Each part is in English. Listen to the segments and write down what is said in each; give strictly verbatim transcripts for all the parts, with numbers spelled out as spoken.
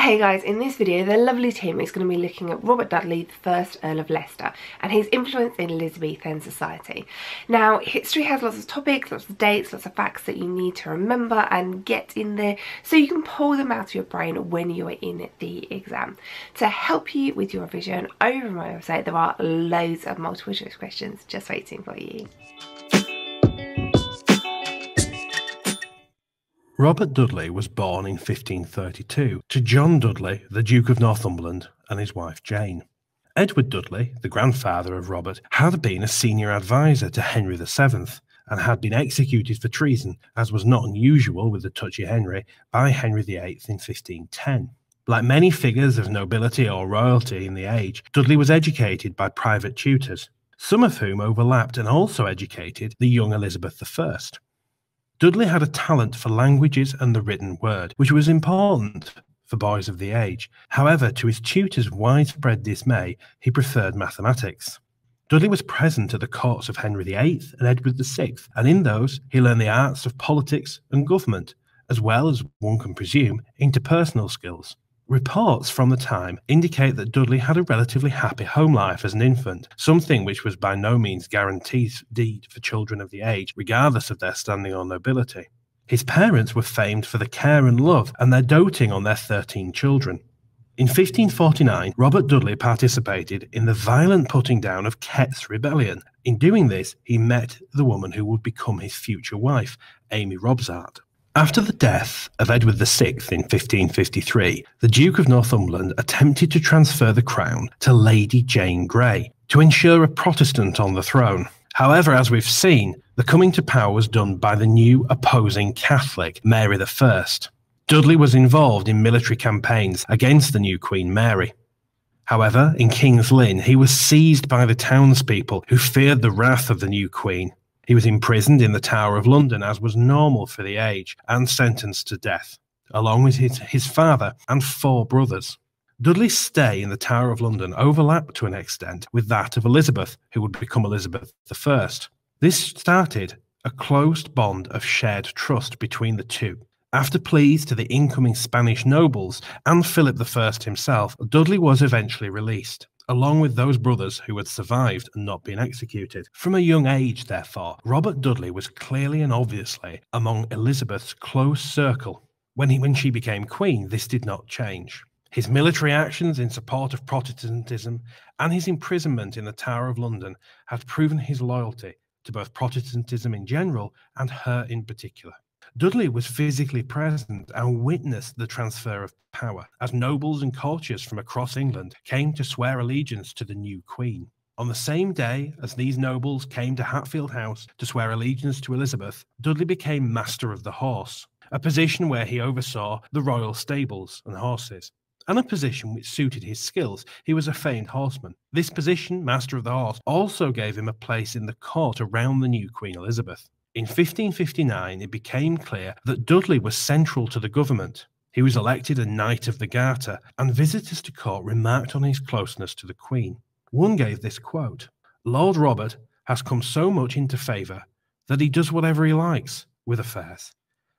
Hey guys, in this video the lovely Tim is going to be looking at Robert Dudley, the first Earl of Leicester, and his influence in Elizabethan society. Now, history has lots of topics, lots of dates, lots of facts that you need to remember and get in there so you can pull them out of your brain when you are in the exam. To help you with your revision, over my website there are loads of multiple choice questions just waiting for you. Robert Dudley was born in fifteen thirty-two to John Dudley, the Duke of Northumberland, and his wife Jane. Edward Dudley, the grandfather of Robert, had been a senior advisor to Henry the seventh and had been executed for treason, as was not unusual with the touchy Henry, by Henry the eighth in fifteen ten. Like many figures of nobility or royalty in the age, Dudley was educated by private tutors, some of whom overlapped and also educated the young Elizabeth the first. Dudley had a talent for languages and the written word, which was important for boys of the age. However, to his tutor's widespread dismay, he preferred mathematics. Dudley was present at the courts of Henry the eighth and Edward the sixth, and in those he learned the arts of politics and government, as well as, one can presume, interpersonal skills. Reports from the time indicate that Dudley had a relatively happy home life as an infant, something which was by no means guaranteed for children of the age, regardless of their standing or nobility. His parents were famed for the care and love and their doting on their thirteen children. In fifteen forty-nine, Robert Dudley participated in the violent putting down of Kett's Rebellion. In doing this, he met the woman who would become his future wife, Amy Robsart. After the death of Edward the sixth in fifteen fifty-three, the Duke of Northumberland attempted to transfer the crown to Lady Jane Grey to ensure a Protestant on the throne. However, as we've seen, the coming to power was done by the new opposing Catholic, Mary the first. Dudley was involved in military campaigns against the new Queen Mary. However, in King's Lynn, he was seized by the townspeople who feared the wrath of the new Queen. He was imprisoned in the Tower of London, as was normal for the age, and sentenced to death, along with his, his father and four brothers. Dudley's stay in the Tower of London overlapped to an extent with that of Elizabeth, who would become Elizabeth the first. This started a close bond of shared trust between the two. After pleas to the incoming Spanish nobles and Philip the first himself, Dudley was eventually released, along with those brothers who had survived and not been executed. From a young age, therefore, Robert Dudley was clearly and obviously among Elizabeth's close circle. When, he, when she became queen, this did not change. His military actions in support of Protestantism and his imprisonment in the Tower of London had proven his loyalty to both Protestantism in general and her in particular. Dudley was physically present and witnessed the transfer of power, as nobles and courtiers from across England came to swear allegiance to the new Queen. On the same day as these nobles came to Hatfield House to swear allegiance to Elizabeth, Dudley became Master of the Horse, a position where he oversaw the royal stables and horses, and a position which suited his skills. He was a famed horseman. This position, Master of the Horse, also gave him a place in the court around the new Queen Elizabeth. In fifteen fifty-nine, it became clear that Dudley was central to the government. He was elected a Knight of the Garter, and visitors to court remarked on his closeness to the Queen. One gave this quote, "Lord Robert has come so much into favour that he does whatever he likes with affairs,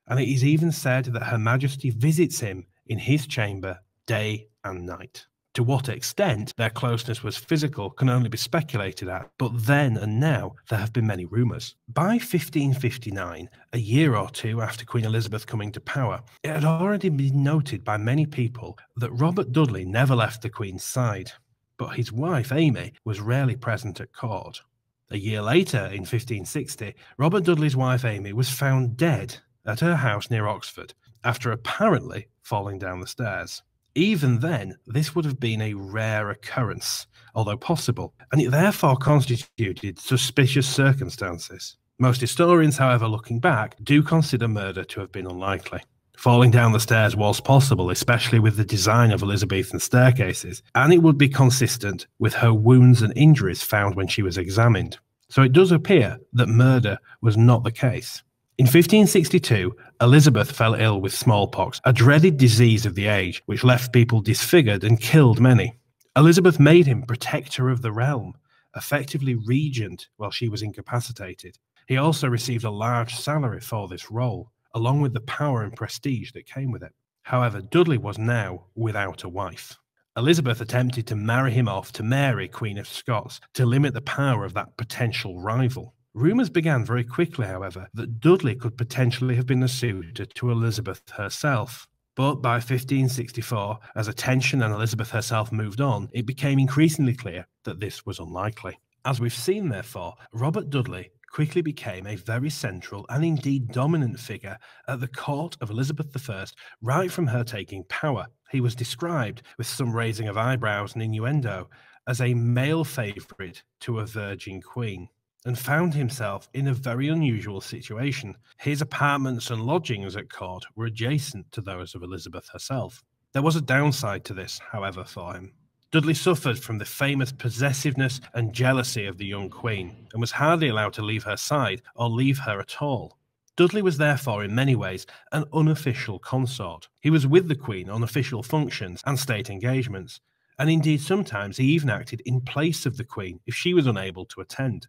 and it is even said that Her Majesty visits him in his chamber day and night." To what extent their closeness was physical can only be speculated at, but then and now there have been many rumours. By fifteen fifty-nine, a year or two after Queen Elizabeth coming to power, it had already been noted by many people that Robert Dudley never left the Queen's side, but his wife Amy was rarely present at court. A year later, in fifteen sixty, Robert Dudley's wife Amy was found dead at her house near Oxford, after apparently falling down the stairs. Even then, this would have been a rare occurrence, although possible, and it therefore constituted suspicious circumstances. Most historians, however, looking back, do consider murder to have been unlikely. Falling down the stairs was possible, especially with the design of Elizabethan staircases, and it would be consistent with her wounds and injuries found when she was examined. So it does appear that murder was not the case. In fifteen sixty-two, Elizabeth fell ill with smallpox, a dreaded disease of the age, which left people disfigured and killed many. Elizabeth made him protector of the realm, effectively regent while she was incapacitated. He also received a large salary for this role, along with the power and prestige that came with it. However, Dudley was now without a wife. Elizabeth attempted to marry him off to Mary, Queen of Scots, to limit the power of that potential rival. Rumours began very quickly, however, that Dudley could potentially have been a suitor to Elizabeth herself. But by fifteen sixty-four, as attention and Elizabeth herself moved on, it became increasingly clear that this was unlikely. As we've seen, therefore, Robert Dudley quickly became a very central and indeed dominant figure at the court of Elizabeth the First right from her taking power. He was described, with some raising of eyebrows and innuendo, as a male favourite to a virgin queen, and found himself in a very unusual situation. His apartments and lodgings at court were adjacent to those of Elizabeth herself. There was a downside to this, however, for him. Dudley suffered from the famous possessiveness and jealousy of the young queen, and was hardly allowed to leave her side or leave her at all. Dudley was therefore in many ways an unofficial consort. He was with the queen on official functions and state engagements, and indeed sometimes he even acted in place of the queen if she was unable to attend.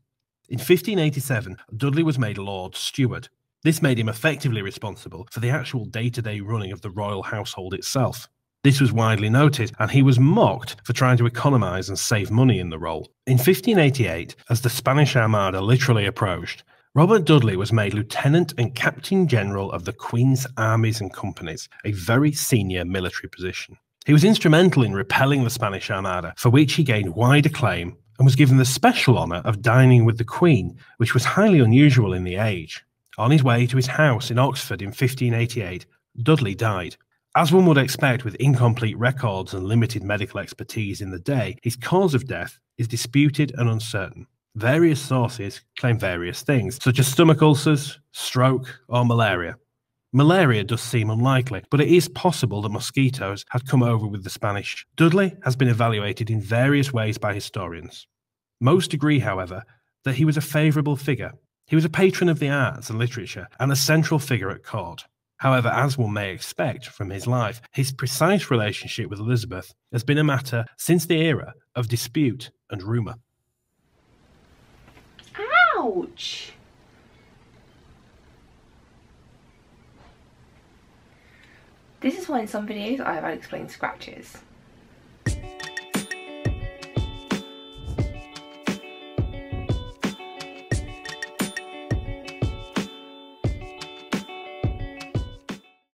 In fifteen eighty-seven, Dudley was made Lord Steward. This made him effectively responsible for the actual day-to-day running of the royal household itself. This was widely noted, and he was mocked for trying to economise and save money in the role. In fifteen eighty-eight, as the Spanish Armada literally approached, Robert Dudley was made Lieutenant and Captain General of the Queen's Armies and Companies, a very senior military position. He was instrumental in repelling the Spanish Armada, for which he gained wide acclaim, and was given the special honour of dining with the Queen, which was highly unusual in the age. On his way to his house in Oxford in fifteen eighty-eight, Dudley died. As one would expect with incomplete records and limited medical expertise in the day, his cause of death is disputed and uncertain. Various sources claim various things, such as stomach ulcers, stroke, or malaria. Malaria does seem unlikely, but it is possible that mosquitoes had come over with the Spanish. Dudley has been evaluated in various ways by historians. Most agree, however, that he was a favourable figure. He was a patron of the arts and literature, and a central figure at court. However, as one may expect from his life, his precise relationship with Elizabeth has been a matter, since the era, of dispute and rumour. Ouch! This is why in some videos I have unexplained scratches.